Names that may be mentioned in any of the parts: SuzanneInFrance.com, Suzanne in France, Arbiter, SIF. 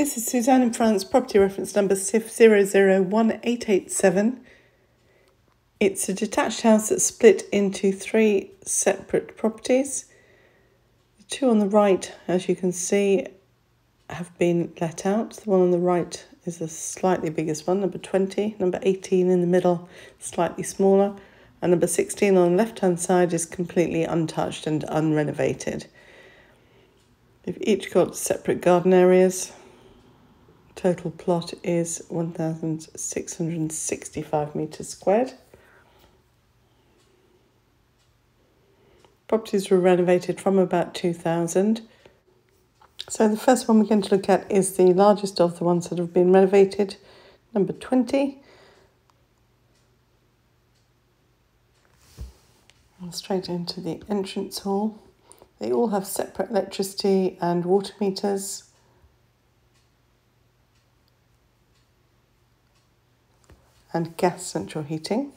This is Suzanne in France, property reference number SIF 001887. It's a detached house that's split into three separate properties. The two on the right, as you can see, have been let out. The one on the right is the slightly biggest one, number 20, number 18 in the middle, slightly smaller, and number 16 on the left-hand side is completely untouched and unrenovated. They've each got separate garden areas. Total plot is 1,665 metres squared. Properties were renovated from about 2000. So the first one we're going to look at is the largest of the ones that have been renovated, number 20. And straight into the entrance hall. They all have separate electricity and water meters. And gas central heating.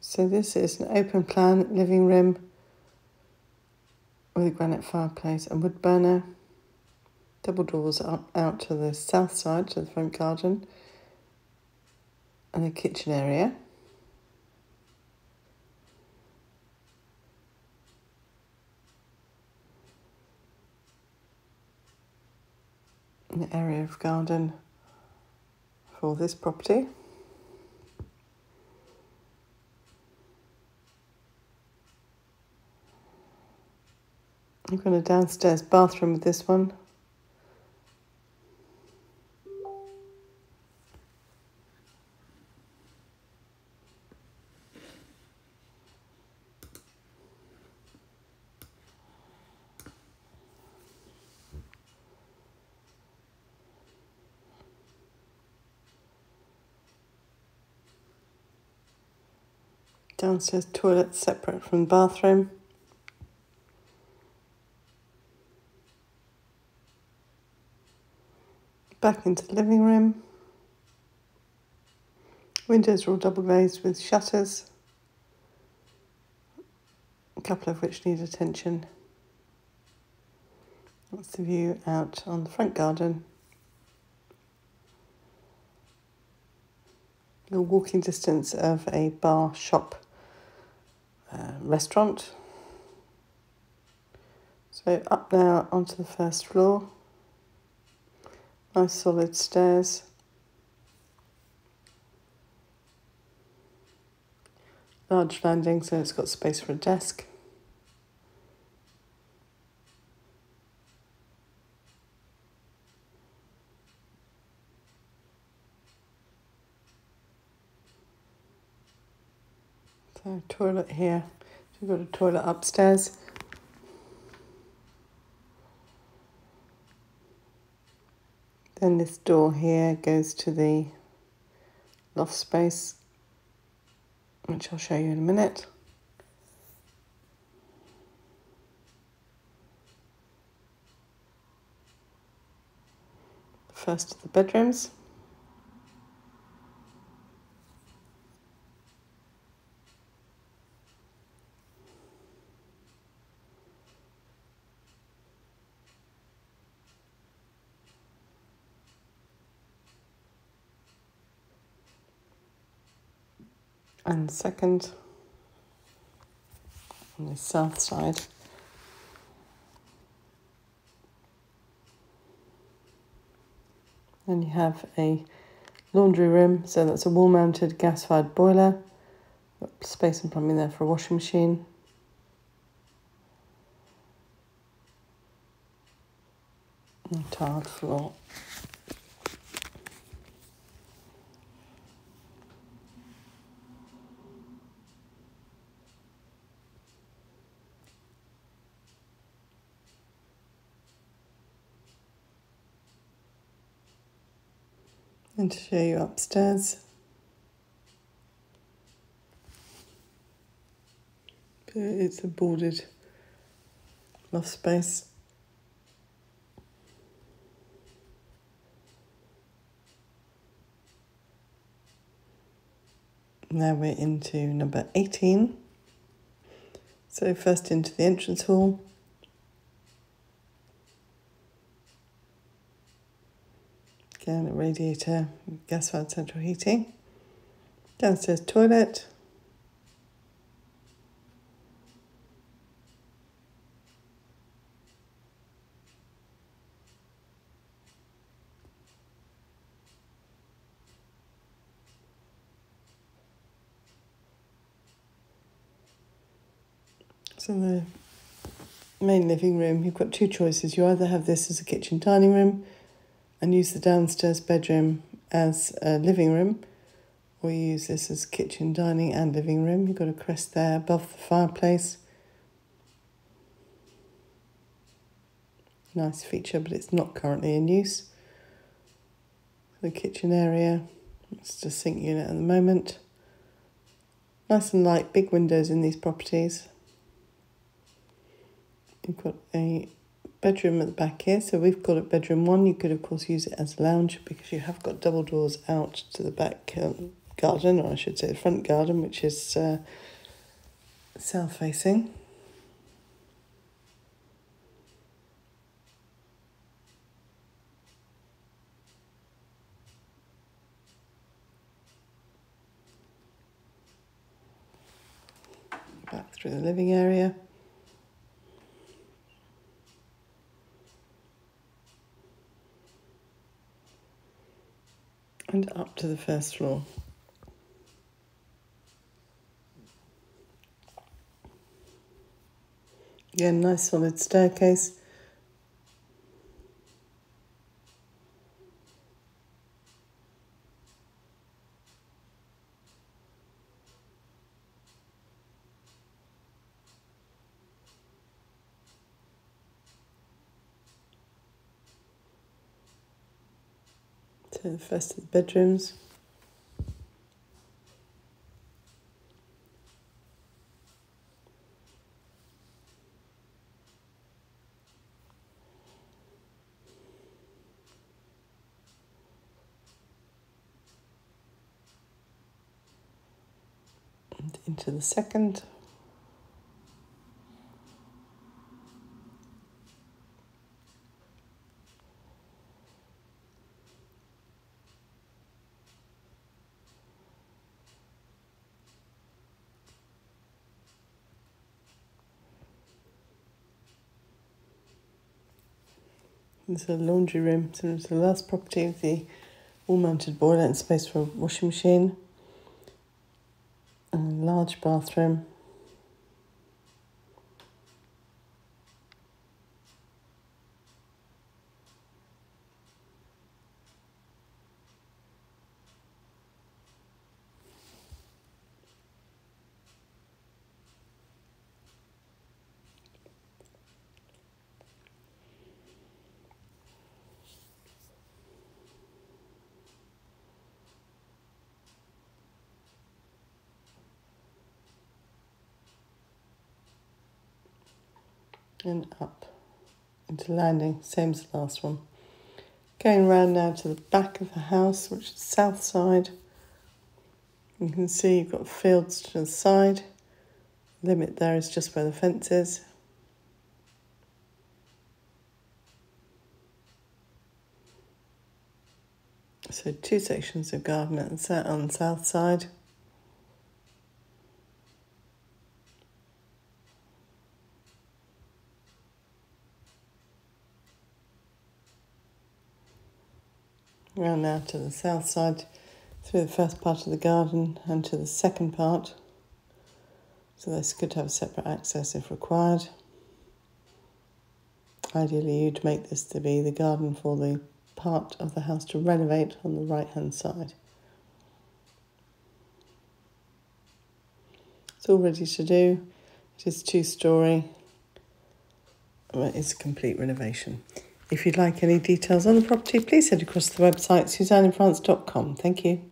So this is an open plan living room with a granite fireplace and wood burner. Double doors out to the south side, to the front garden, and the kitchen area. An area of garden for this property. I've got a downstairs bathroom with this one. Downstairs toilet separate from the bathroom. Back into the living room. Windows are all double glazed with shutters, a couple of which need attention. That's the view out on the front garden. A walking distance of a bar, shop, restaurant. So up now onto the first floor. Nice solid stairs. Large landing, so it's got space for a desk. So toilet here. We've got a toilet upstairs. Then this door here goes to the loft space, which I'll show you in a minute. First of the bedrooms. And second on the south side. Then you have a laundry room, so that's a wall-mounted gas-fired boiler. Got space and plumbing there for a washing machine. And tiled floor. And to show you upstairs, it's a boarded loft space. Now we're into number 18. So first into the entrance hall. scan, a radiator, gas fan, central heating. Downstairs toilet. So in the main living room, you've got two choices. You either have this as a kitchen dining room and use the downstairs bedroom as a living room, or you use this as kitchen, dining and living room. You've got a crest there above the fireplace. Nice feature, but it's not currently in use. The kitchen area, it's just a sink unit at the moment. Nice and light, big windows in these properties. You've got a bedroom at the back here, so we've called it bedroom one. You could, of course, use it as a lounge because you have got double doors out to the back garden, or I should say the front garden, which is south facing. Back through the living area. And up to the first floor. Again, nice solid staircase. So the first of the bedrooms. And into the second. There's a laundry room, so it's the last property with the all-mounted boiler and space for a washing machine. And a large bathroom. And up into landing, same as the last one. Going round now to the back of the house, which is the south side. You can see you've got fields to the side. Limit there is just where the fence is. So two sections of garden on the south side. Round now to the south side, through the first part of the garden and to the second part. So this could have separate access if required. Ideally, you'd make this to be the garden for the part of the house to renovate on the right-hand side. It's all ready to do. It is two-storey. Well, it's a complete renovation. If you'd like any details on the property, please head across to the website, SuzanneInFrance.com. Thank you.